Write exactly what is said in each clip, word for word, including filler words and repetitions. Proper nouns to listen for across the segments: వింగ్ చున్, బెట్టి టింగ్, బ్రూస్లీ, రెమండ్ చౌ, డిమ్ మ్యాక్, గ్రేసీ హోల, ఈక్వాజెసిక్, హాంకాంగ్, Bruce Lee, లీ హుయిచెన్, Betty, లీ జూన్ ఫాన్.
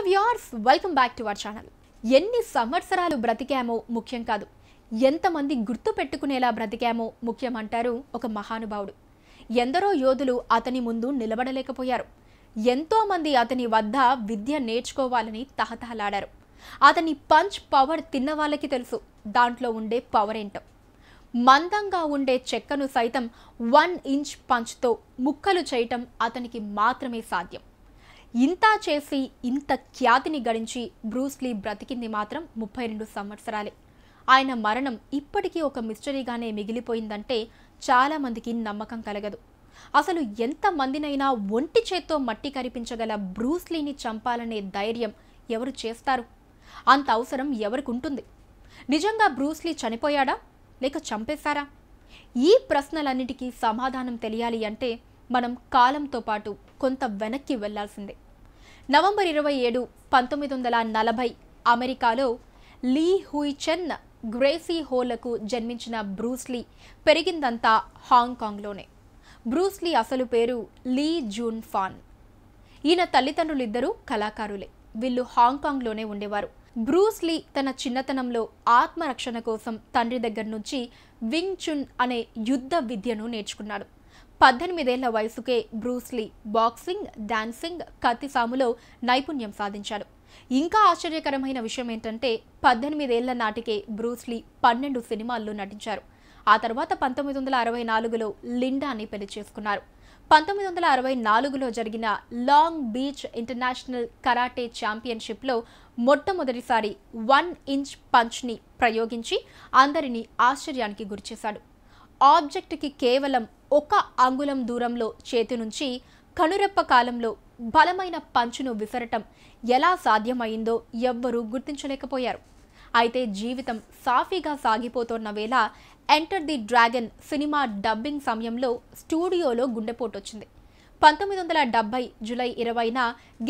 Hello viewers, welcome back to our channel. ఎన్ని సంవత్సరాలు బ్రతికామో ముఖ్యం కాదు, ఎంతమంది గుర్తు పెట్టుకునేలా బ్రతికామో ముఖ్యం అంటారు ఒక మహానుభావుడు. ఎందరో యోధులు అతని ముందు నిలబడలేకపోయారు. ఎంతోమంది అతని వద్ద విద్య నేర్చుకోవాలని తహతహలాడారు. అతని పంచ్ పవర్ తిన్న వాళ్ళకి తెలుసు దాంట్లో ఉండే పవర్ ఏంటో. మందంగా ఉండే చెక్కను సైతం వన్ ఇంచ్ పంచ్తో ముక్కలు చేయటం అతనికి మాత్రమే సాధ్యం. ఇంతా చేసి ఇంత ఖ్యాతిని గడించి బ్రూస్లీ బ్రతికింది మాత్రం ముప్పై రెండు సంవత్సరాలే. ఆయన మరణం ఇప్పటికీ ఒక మిస్టరీగానే మిగిలిపోయిందంటే చాలామందికి నమ్మకం కలగదు. అసలు ఎంతమందినైనా ఒంటి చేత్తో మట్టి కరిపించగల బ్రూస్లీని చంపాలనే ధైర్యం ఎవరు చేస్తారు? అంత అవసరం ఎవరికి ఉంటుంది? నిజంగా బ్రూస్లీ చనిపోయాడా లేక చంపేశారా? ఈ ప్రశ్నలన్నిటికీ సమాధానం తెలియాలి అంటే మనం కాలంతో పాటు కొంత వెనక్కి వెళ్లాల్సిందే. నవంబర్ ఇరవై ఏడు పంతొమ్మిది వందల నలభై అమెరికాలో లీ హుయిచెన్, గ్రేసీ హోలకు జన్మించిన బ్రూస్లీ పెరిగిందంతా హాంకాంగ్లోనే. బ్రూస్లీ అసలు పేరు లీ జూన్ ఫాన్. ఈయన తల్లిదండ్రులిద్దరూ కళాకారులే. వీళ్ళు హాంకాంగ్లోనే ఉండేవారు. బ్రూస్లీ తన చిన్నతనంలో ఆత్మరక్షణ కోసం తండ్రి దగ్గర నుంచి వింగ్ చున్ అనే యుద్ధ విద్యను నేర్చుకున్నాడు. పద్దెనిమిదేళ్ల వయసుకే బ్రూస్లీ బాక్సింగ్, డాన్సింగ్, కత్తిసాములో నైపుణ్యం సాధించాడు. ఇంకా ఆశ్చర్యకరమైన విషయం ఏంటంటే పద్దెనిమిదేళ్ల నాటికే బ్రూస్లీ పన్నెండు సినిమాల్లో నటించారు. ఆ తర్వాత పంతొమ్మిది వందల అరవై నాలుగులో లిండాని పెళ్లి చేసుకున్నారు. పంతొమ్మిది వందల అరవై నాలుగులో జరిగిన లాంగ్ బీచ్ ఇంటర్నేషనల్ కరాటే ఛాంపియన్షిప్లో మొట్టమొదటిసారి వన్ ఇంచ్ పంచ్ని ప్రయోగించి అందరినీ ఆశ్చర్యానికి గురిచేశాడు. ఆబ్జెక్ట్కి కేవలం ఒక అంగుళం దూరంలో చేతి నుంచి కనురెప్ప కాలంలో బలమైన పంచును విసరటం ఎలా సాధ్యమైందో ఎవ్వరూ గుర్తించలేకపోయారు. అయితే జీవితం సాఫీగా సాగిపోతున్న వేళ enter the dragon cinema dubbing సమయంలో స్టూడియోలో గుండెపోటు వచ్చింది. పంతొమ్మిది వందల డెబ్బై జూలై ఇరవైన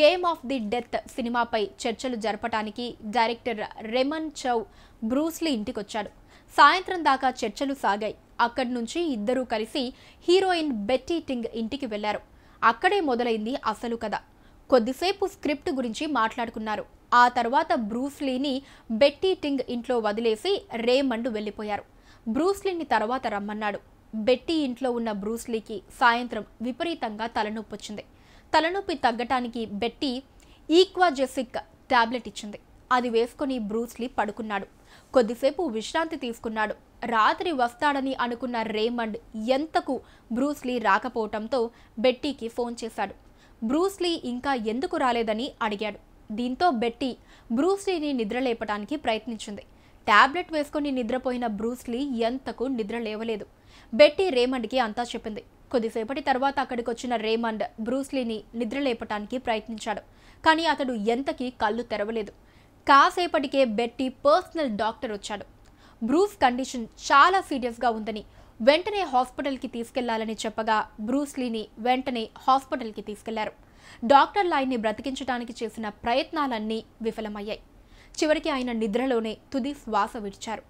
గేమ్ ఆఫ్ ది డెత్ సినిమాపై చర్చలు జరపడానికి డైరెక్టర్ రెమండ్ చౌ బ్రూస్లీ ఇంటికొచ్చాడు. సాయంత్రం దాకా చర్చలు సాగాయి. అక్కడి నుంచి ఇద్దరూ కలిసి హీరోయిన్ బెట్టి టింగ్ ఇంటికి వెళ్లారు. అక్కడే మొదలైంది అసలు కథ. కొద్దిసేపు స్క్రిప్ట్ గురించి మాట్లాడుకున్నారు. ఆ తర్వాత బ్రూస్లీని బెట్టి టింగ్ ఇంట్లో వదిలేసి రేమండ్ వెళ్ళిపోయారు. బ్రూస్లీని తర్వాత రమ్మన్నాడు. బెట్టి ఇంట్లో ఉన్న బ్రూస్లీకి సాయంత్రం విపరీతంగా తలనొప్పి వచ్చింది. తలనొప్పి తగ్గటానికి బెట్టి ఈక్వాజెసిక్ టాబ్లెట్ ఇచ్చింది. అది వేసుకుని బ్రూస్లీ పడుకున్నాడు. కొద్దిసేపు విశ్రాంతి తీసుకున్నాడు. రాత్రి వస్తాడని అనుకున్న రేమండ్ ఎంతకు బ్రూస్లీ రాకపోవటంతో బెట్టీకి ఫోన్ చేశాడు. బ్రూస్లీ ఇంకా ఎందుకు రాలేదని అడిగాడు. దీంతో బెట్టి బ్రూస్లీని నిద్రలేపటానికి ప్రయత్నించింది. ట్యాబ్లెట్ వేసుకుని నిద్రపోయిన బ్రూస్లీ ఎంతకు నిద్ర లేవలేదు. బెట్టి రేమండ్కి అంతా చెప్పింది. కొద్దిసేపటి తర్వాత అక్కడికి వచ్చిన రేమండ్ బ్రూస్లీని నిద్రలేపటానికి ప్రయత్నించాడు. కానీ అతడు ఎంతకీ కళ్ళు తెరవలేదు. కాసేపటికే బెట్టి పర్సనల్ డాక్టర్ వచ్చాడు. బ్రూస్ కండిషన్ చాలా సీరియస్గా ఉందని, వెంటనే హాస్పిటల్కి తీసుకెళ్లాలని చెప్పగా బ్రూస్లీని వెంటనే హాస్పిటల్కి తీసుకెళ్లారు. డాక్టర్లు ఆయన్ని బ్రతికించడానికి చేసిన ప్రయత్నాలన్నీ విఫలమయ్యాయి. చివరికి ఆయన నిద్రలోనే తుది శ్వాస విడిచారు.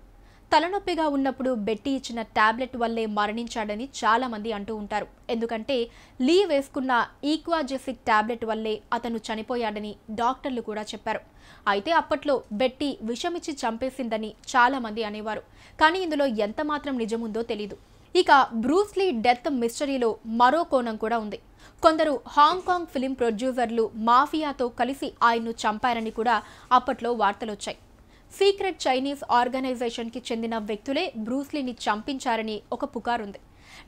తలనొప్పిగా ఉన్నప్పుడు బెట్టి ఇచ్చిన టాబ్లెట్ వల్లే మరణించాడని చాలామంది అంటూ ఉంటారు. ఎందుకంటే లీ వేసుకున్న ఈక్వాజెసిక్ టాబ్లెట్ వల్లే అతను చనిపోయాడని డాక్టర్లు కూడా చెప్పారు. అయితే అప్పట్లో బెట్టి విషమిచ్చి చంపేసిందని చాలామంది అనేవారు. కానీ ఇందులో ఎంతమాత్రం నిజముందో తెలీదు. ఇక బ్రూస్లీ డెత్ మిస్టరీలో మరో కోణం కూడా ఉంది. కొందరు హాంకాంగ్ ఫిలిం ప్రొడ్యూసర్లు మాఫియాతో కలిసి ఆయన్ను చంపారని కూడా అప్పట్లో వార్తలొచ్చాయి. సీక్రెట్ చైనీస్ ఆర్గనైజేషన్కి చెందిన వ్యక్తులే బ్రూస్లీని చంపించారని ఒక పుకారుంది.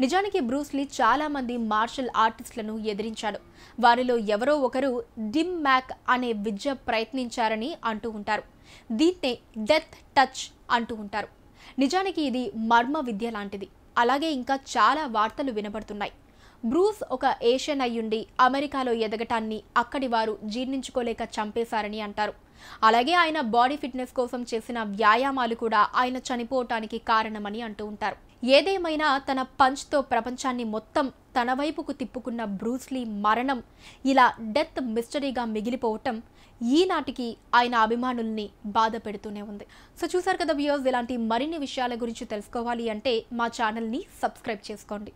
నిజానికి బ్రూస్లీ చాలామంది మార్షల్ ఆర్టిస్టులను ఎదిరించాడు. వారిలో ఎవరో ఒకరు డిమ్ మ్యాక్ అనే విద్య ప్రయత్నించారని అంటూ ఉంటారు. దీన్నే డెత్ టచ్ అంటూ ఉంటారు. నిజానికి ఇది మర్మ విద్య లాంటిది. అలాగే ఇంకా చాలా వార్తలు వినబడుతున్నాయి. బ్రూస్ ఒక ఏషియన్ అయ్యుండి అమెరికాలో ఎదగటాన్ని అక్కడి వారు జీర్ణించుకోలేక చంపేశారని అంటారు. అలాగే ఆయన బాడీ ఫిట్నెస్ కోసం చేసిన వ్యాయామాలు కూడా ఆయన చనిపోవటానికి కారణమని అంటూ ఉంటారు. ఏదేమైనా తన పంచ్తో ప్రపంచాన్ని మొత్తం తన వైపుకు తిప్పుకున్న బ్రూస్లీ మరణం ఇలా డెత్ మిస్టరీగా మిగిలిపోవటం ఈనాటికి ఆయన అభిమానుల్ని బాధ పెడుతూనే ఉంది. సో చూసారు కదా వ్యూవర్స్, ఇలాంటి మరిన్ని విషయాల గురించి తెలుసుకోవాలి అంటే మా ఛానల్ని సబ్స్క్రైబ్ చేసుకోండి.